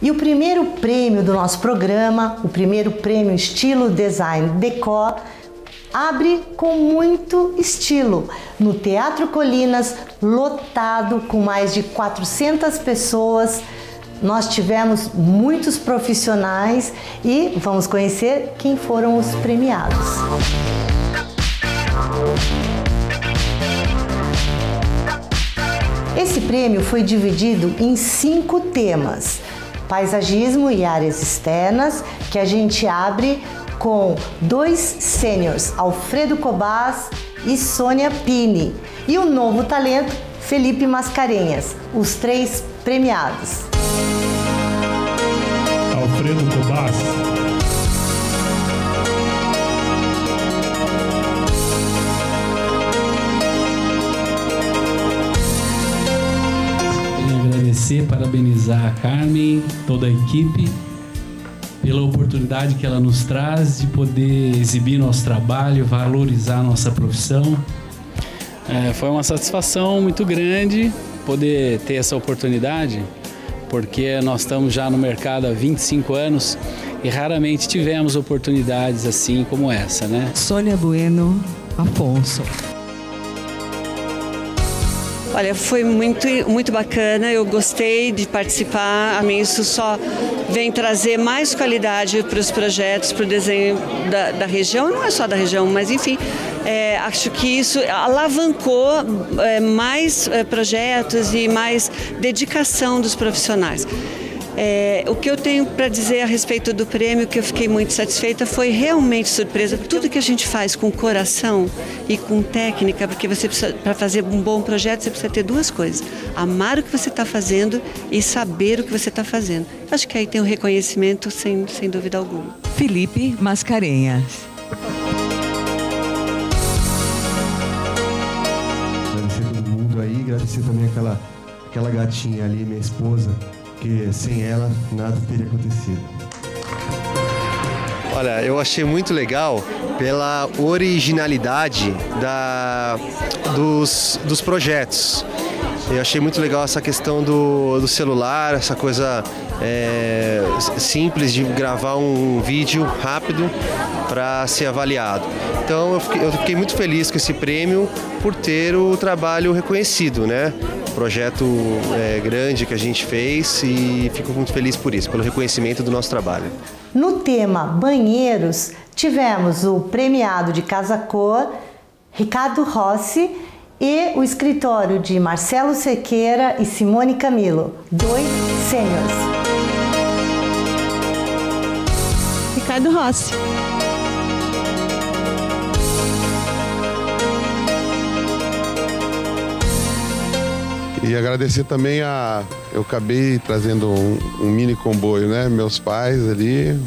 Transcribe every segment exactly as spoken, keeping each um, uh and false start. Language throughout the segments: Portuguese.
E o primeiro prêmio do nosso programa, o primeiro prêmio Estilo, Design, Decor, abre com muito estilo no Teatro Colinas, lotado com mais de quatrocentas pessoas. Nós tivemos muitos profissionais e vamos conhecer quem foram os premiados. Esse prêmio foi dividido em cinco temas: paisagismo e áreas externas, que a gente abre com dois sêniores, Alfredo Cobás e Sônia Pini, e o novo talento, Felipe Mascarenhas, os três premiados. Alfredo Cobás. Queria agradecer, parabenizar a Carmen, toda a equipe, pela oportunidade que ela nos traz de poder exibir nosso trabalho, valorizar nossa profissão. É, foi uma satisfação muito grande poder ter essa oportunidade, porque nós estamos já no mercado há vinte e cinco anos e raramente tivemos oportunidades assim como essa, né? Sônia Bueno Afonso. Olha, foi muito, muito bacana, eu gostei de participar, a mim isso só vem trazer mais qualidade para os projetos, para o desenho da, da região, não é só da região, mas enfim, é, acho que isso alavancou é, mais é, projetos e mais dedicação dos profissionais. É, o que eu tenho para dizer a respeito do prêmio, que eu fiquei muito satisfeita, foi realmente surpresa. Tudo que a gente faz com coração e com técnica, porque você precisa, para fazer um bom projeto, você precisa ter duas coisas: amar o que você está fazendo e saber o que você está fazendo. Acho que aí tem um reconhecimento sem, sem dúvida alguma. Felipe Mascarenhas. Agradecer todo mundo aí, agradecer também aquela, aquela gatinha ali, minha esposa, que sem ela nada teria acontecido. Olha, eu achei muito legal pela originalidade da, dos, dos projetos. Eu achei muito legal essa questão do, do celular, essa coisa é, simples de gravar um vídeo rápido para ser avaliado. Então eu fiquei, eu fiquei muito feliz com esse prêmio por ter o trabalho reconhecido, né? Projeto é, grande que a gente fez, e fico muito feliz por isso, pelo reconhecimento do nosso trabalho. No tema banheiros, tivemos o premiado de Casacor, Ricardo Rossi, e o escritório de Marcelo Sequeira e Simone Camilo, dois sêniores. Ricardo Rossi. E agradecer também a... eu acabei trazendo um, um mini comboio, né? Meus pais ali,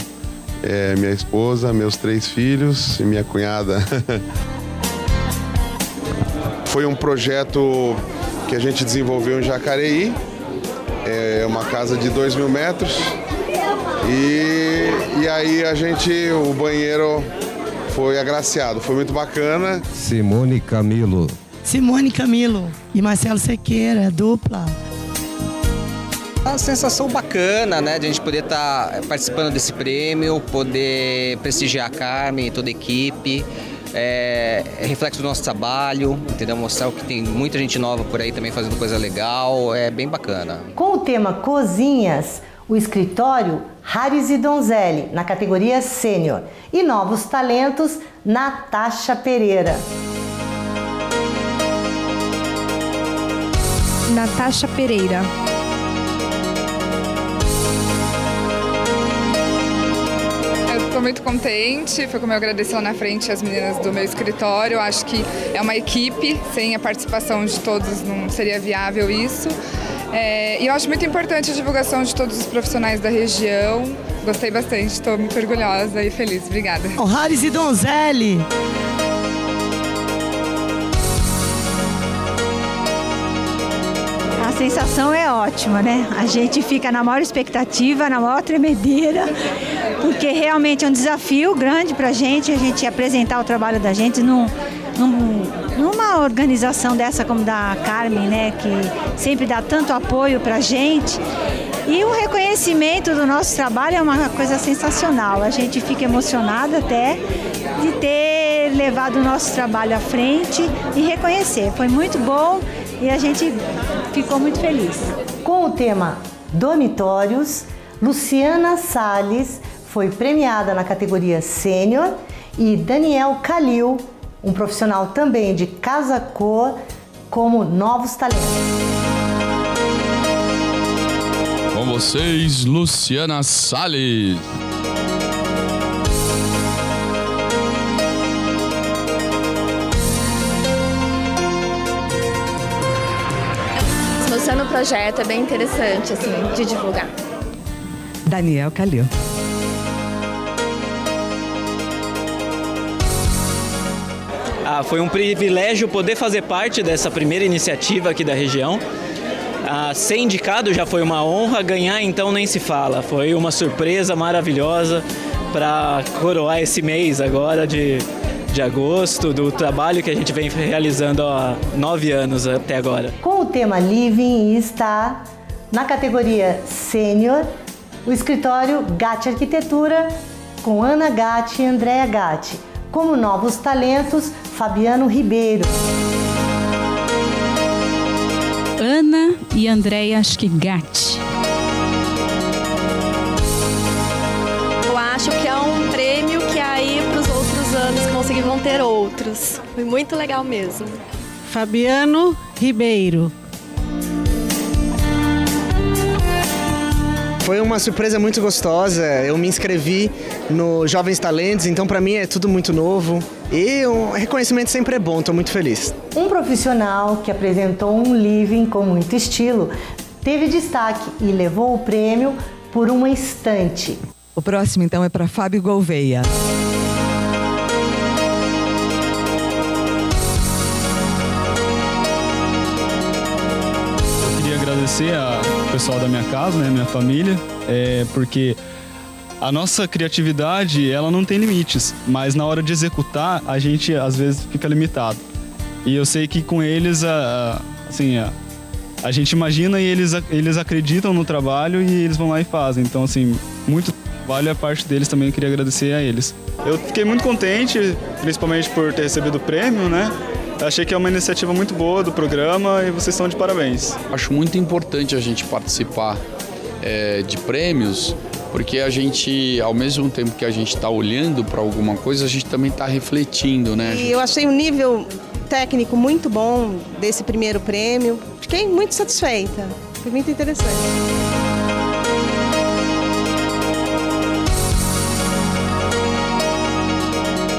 é, minha esposa, meus três filhos e minha cunhada. Foi um projeto que a gente desenvolveu em Jacareí, é uma casa de dois mil metros. E, e aí a gente, o banheiro foi agraciado, foi muito bacana. Simone Camilo. Simone Camilo e Marcelo Sequeira, dupla. Uma sensação bacana, né, de a gente poder estar participando desse prêmio, poder prestigiar a Carmen e toda a equipe. É, é reflexo do nosso trabalho, entendeu? Mostrar que tem muita gente nova por aí também fazendo coisa legal, é bem bacana. Com o tema cozinhas, o escritório Harris e Donzelli, na categoria sênior, e novos talentos, Natasha Pereira. Natasha Pereira. Eu estou muito contente, foi como eu agradeci lá na frente as meninas do meu escritório. Acho que é uma equipe, sem a participação de todos não seria viável isso. É, e eu acho muito importante a divulgação de todos os profissionais da região. Gostei bastante, estou muito orgulhosa e feliz. Obrigada. O Harris e Donzelli. A sensação é ótima, né? A gente fica na maior expectativa, na maior tremedeira, porque realmente é um desafio grande para a gente, a gente apresentar o trabalho da gente num, num, numa organização dessa como da Carmen, né? Que sempre dá tanto apoio para a gente. E o reconhecimento do nosso trabalho é uma coisa sensacional. A gente fica emocionada até de ter levado o nosso trabalho à frente e reconhecer. Foi muito bom e a gente ficou muito feliz. Com o tema Dormitórios, Luciana Salles foi premiada na categoria Sênior e Daniel Kalil, um profissional também de Casacor, como Novos Talentos. Com vocês, Luciana Salles. Mostrando o projeto é bem interessante, assim, de divulgar. Daniel Kalil. Ah, foi um privilégio poder fazer parte dessa primeira iniciativa aqui da região. Ah, ser indicado já foi uma honra, ganhar então nem se fala. Foi uma surpresa maravilhosa para coroar esse mês agora de, de agosto, do trabalho que a gente vem realizando há nove anos até agora. Com o tema Living está na categoria Sênior o escritório Gatti Arquitetura, com Ana Gatti e Andréa Gatti, como Novos Talentos, Fabiano Ribeiro. Ana e Andréa Gatti. Eu acho que é um prêmio que aí para os outros anos que conseguir vão ter outros. Foi muito legal mesmo. Fabiano Ribeiro. Foi uma surpresa muito gostosa. Eu me inscrevi no Jovens Talentos, então para mim é tudo muito novo. E o reconhecimento sempre é bom, estou muito feliz. Um profissional que apresentou um living com muito estilo, teve destaque e levou o prêmio por uma estante. O próximo então é para Fábio Gouveia. Eu queria agradecer ao pessoal da minha casa, né, minha família, é, porque... a nossa criatividade, ela não tem limites, mas na hora de executar, a gente às vezes fica limitado. E eu sei que com eles, a, a, assim, a, a gente imagina e eles, a, eles acreditam no trabalho e eles vão lá e fazem. Então, assim, muito trabalho a parte deles também, eu queria agradecer a eles. Eu fiquei muito contente, principalmente por ter recebido o prêmio, né? Achei que é uma iniciativa muito boa do programa e vocês são de parabéns. Acho muito importante a gente participar é, de prêmios, porque a gente, ao mesmo tempo que a gente está olhando para alguma coisa, a gente também está refletindo, né? E eu achei um nível técnico muito bom desse primeiro prêmio. Fiquei muito satisfeita. Foi muito interessante.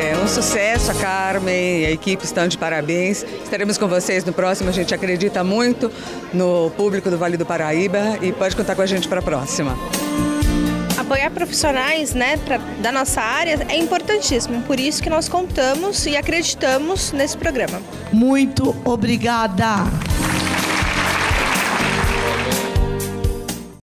É um sucesso, a Carmen e a equipe estão de parabéns. Estaremos com vocês no próximo. A gente acredita muito no público do Vale do Paraíba e pode contar com a gente para a próxima. Apoiar profissionais, né, pra, da nossa área é importantíssimo, por isso que nós contamos e acreditamos nesse programa. Muito obrigada!